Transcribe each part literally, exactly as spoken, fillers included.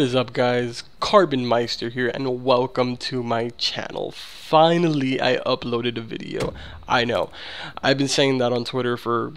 What is up, guys? Carbon Meister here, and welcome to my channel. Finally, I uploaded a video. I know I've been saying that on Twitter for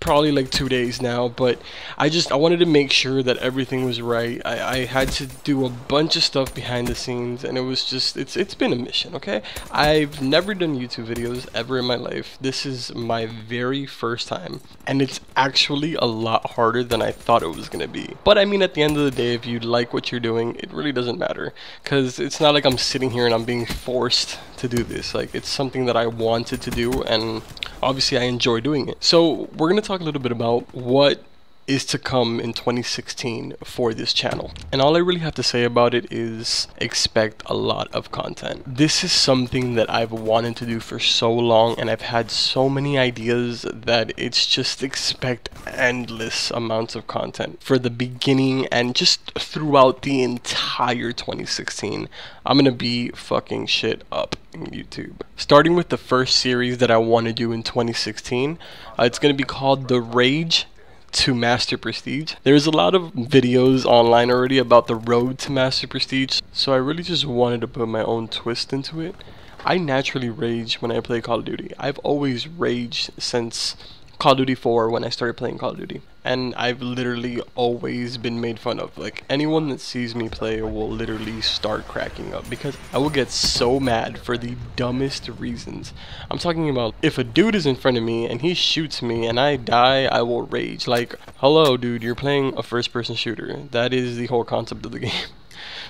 probably like two days now, but I just I wanted to make sure that everything was right. I, I had to do a bunch of stuff behind the scenes, and it was just it's it's been a mission. Okay, I've never done YouTube videos ever in my life. This is my very first time, and it's actually a lot harder than I thought it was gonna be. But I mean, at the end of the day, if you like what you're doing, it really doesn't matter, because it's not like I'm sitting here and I'm being forced to do this. Like, it's something that I wanted to do, and obviously I enjoy doing it. So we're gonna talk a little bit about what is to come in twenty sixteen for this channel, and all I really have to say about it is expect a lot of content. This is something that I've wanted to do for so long, and I've had so many ideas that it's just expect endless amounts of content for the beginning and just throughout the entire twenty sixteen. I'm gonna be fucking shit up in YouTube, starting with the first series that I want to do in twenty sixteen. Uh, it's gonna be called The Rage to Master Prestige. There's a lot of videos online already about the road to Master Prestige, so I really just wanted to put my own twist into it. I naturally rage when I play Call of Duty. I've always raged since Call of Duty four, when I started playing Call of Duty, and I've literally always been made fun of. Like, anyone that sees me play will literally start cracking up, because I will get so mad for the dumbest reasons. I'm talking about, if a dude is in front of me and he shoots me and I die, I will rage. Like, hello dude, you're playing a first person shooter. That is the whole concept of the game.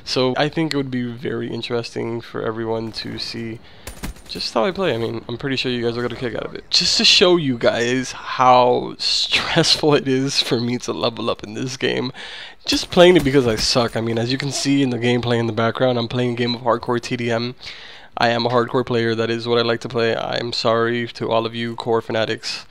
So I think it would be very interesting for everyone to see just how I play. I mean, I'm pretty sure you guys will get a kick out of it. Just to show you guys how stressful it is for me to level up in this game. Just playing it because I suck. I mean, as you can see in the gameplay in the background, I'm playing a game of hardcore T D M. I am a hardcore player. That is what I like to play. I'm sorry to all of you core fanatics.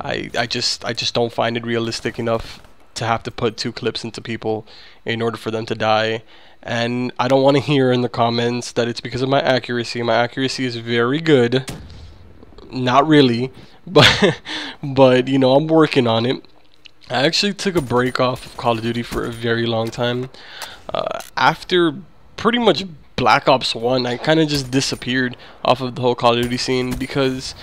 I, I just I just don't find it realistic enough to have to put two clips into people in order for them to die. And I don't want to hear in the comments that it's because of my accuracy. My accuracy is very good. Not really, but but you know, I'm working on it. I actually took a break off of Call of Duty for a very long time. Uh, after pretty much Black Ops one, I kind of just disappeared off of the whole Call of Duty scene, because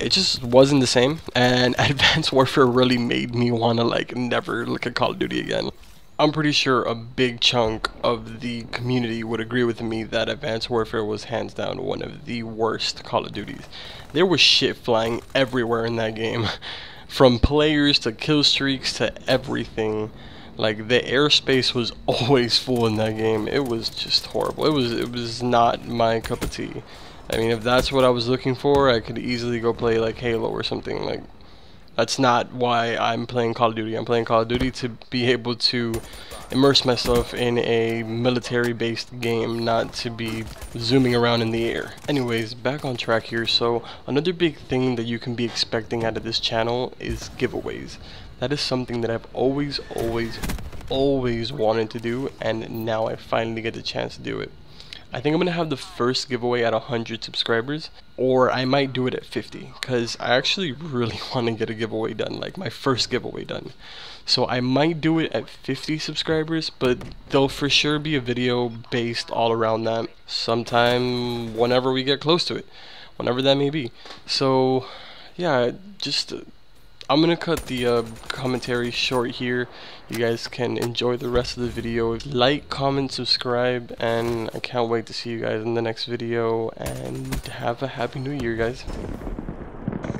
it just wasn't the same, and Advanced Warfare really made me want to like never look at Call of Duty again. I'm pretty sure a big chunk of the community would agree with me that Advanced Warfare was hands down one of the worst Call of Duties. There was shit flying everywhere in that game, from players to kill streaks to everything. Like, the airspace was always full in that game. It was just horrible. It was it was not my cup of tea. I mean, if that's what I was looking for, I could easily go play like Halo or something. Like, that's not why I'm playing Call of Duty. I'm playing Call of Duty to be able to immerse myself in a military-based game, not to be zooming around in the air. Anyways, back on track here. So another big thing that you can be expecting out of this channel is giveaways. That is something that I've always, always, always wanted to do, and now I finally get the chance to do it. I think I'm going to have the first giveaway at one hundred subscribers, or I might do it at fifty, because I actually really want to get a giveaway done, like my first giveaway done. So I might do it at fifty subscribers, but there'll for sure be a video based all around that sometime whenever we get close to it, whenever that may be. So yeah, just... Uh, I'm gonna cut the uh, commentary short here. You guys can enjoy the rest of the video. Like, comment, subscribe, and I can't wait to see you guys in the next video, and have a happy new year, guys.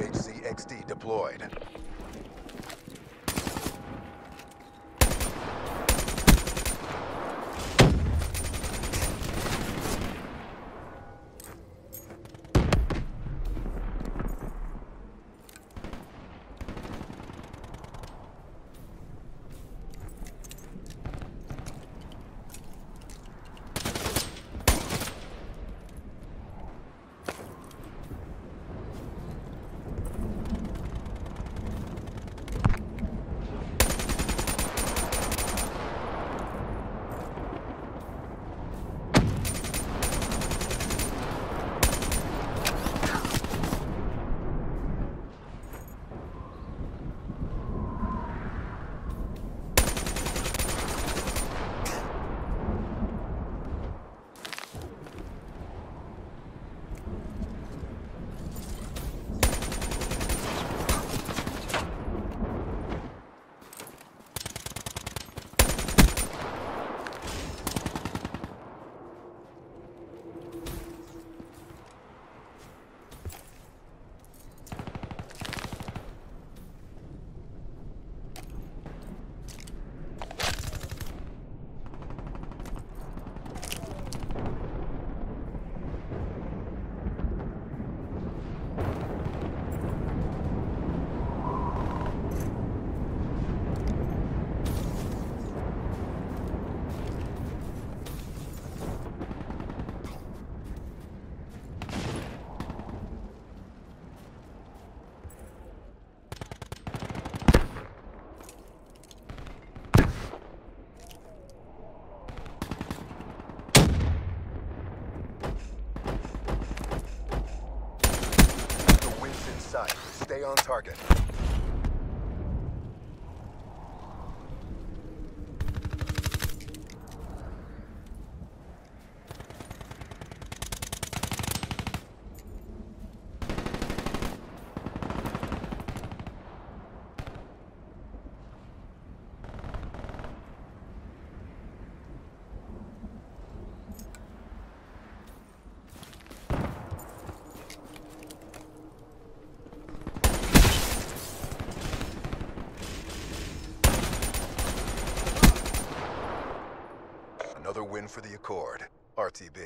H C X D deployed. sight. Stay on target. Another win for the Accord, R T B.